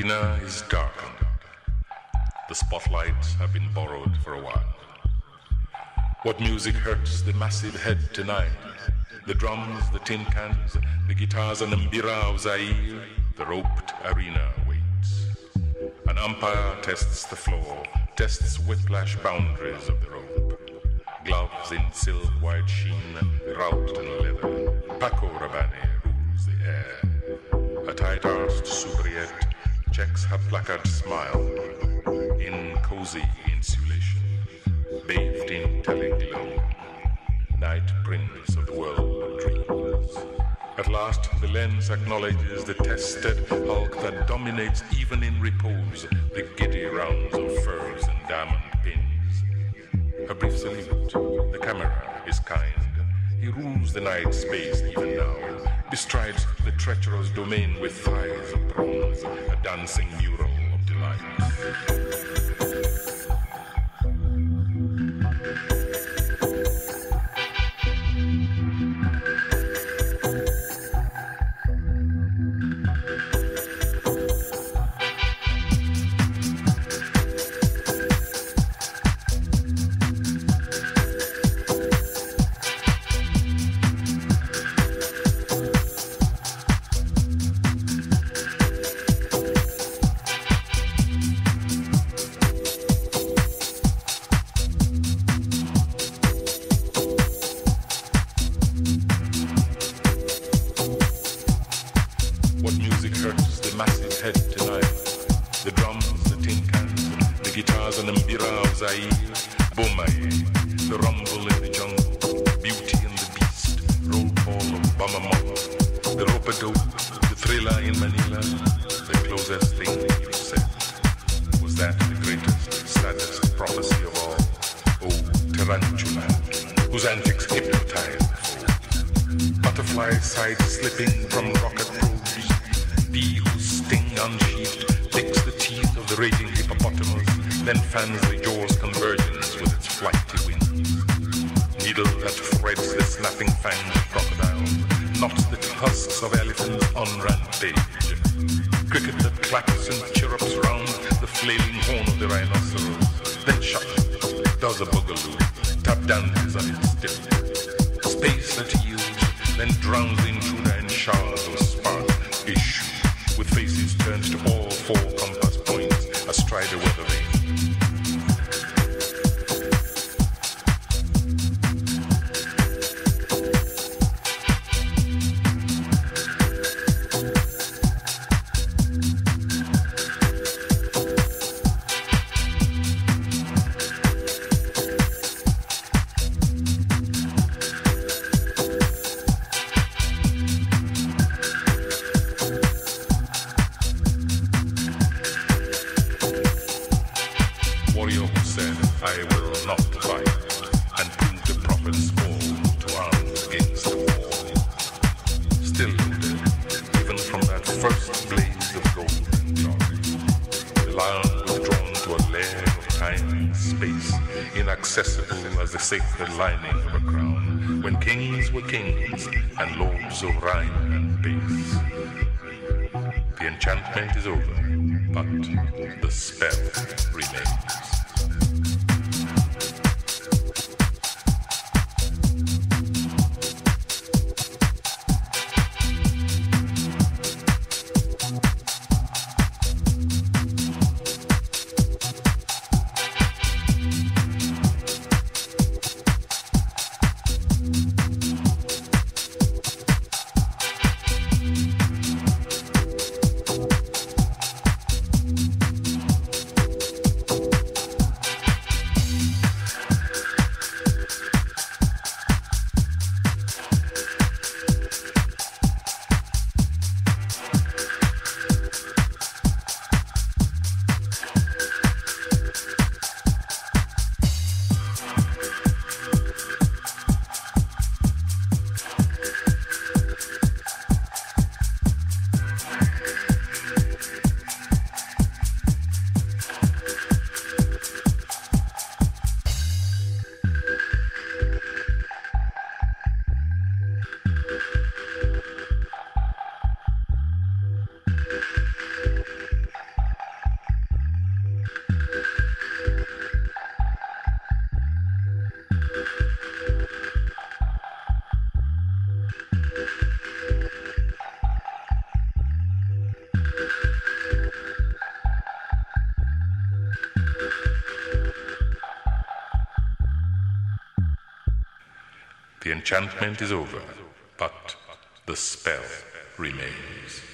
arena is darkened. The spotlights have been borrowed for a while. What music hurts the massive head tonight? The drums, the tin cans, the guitars and mbira of Zaire, the roped arena waits. An umpire tests the floor, tests whiplash boundaries of the rope. Gloves in silk white sheen, wrought in leather. Paco Rabanne rules the air. A tight-arched soubriette checks her placard smile. In cozy insulation, bathed in teleglow, night prince of the world of dreams. At last, the lens acknowledges the tested hulk that dominates even in repose, the giddy rounds of furs and diamond pins. A brief salute, the camera is kind. He rules the night space even now, bestrides the treacherous domain with thighs of bronze, a dancing mural of delight. Bomae, the rumble in the jungle, beauty and the beast, roll call of Bamamon, the rope-a-dope, the thriller in Manila, the closest thing you said. Was that the greatest, saddest prophecy of all? Oh, tarantula, whose antics hypnotized. Butterfly side slipping from rocket probes, bee whose sting unsheathed picks the teeth of the raging hippopotamus, then fans the jaws' convergence with its flighty wings. Needle that threads the snapping fanged crocodile, knots the husks of elephants on rampage. Cricket that claps and chirrups round the flailing horn of the rhinoceros, then shut, does a boogaloo, tap dances on its stick. Space that yields, then drowns the intruder in showers of spark-ish, with faces turned to all four compass points astride a weather vane. Inaccessible as the sacred lining of a crown, when kings were kings and lords of rhyme and bass. The enchantment is over, but the spell remains. The enchantment is over, but the spell remains.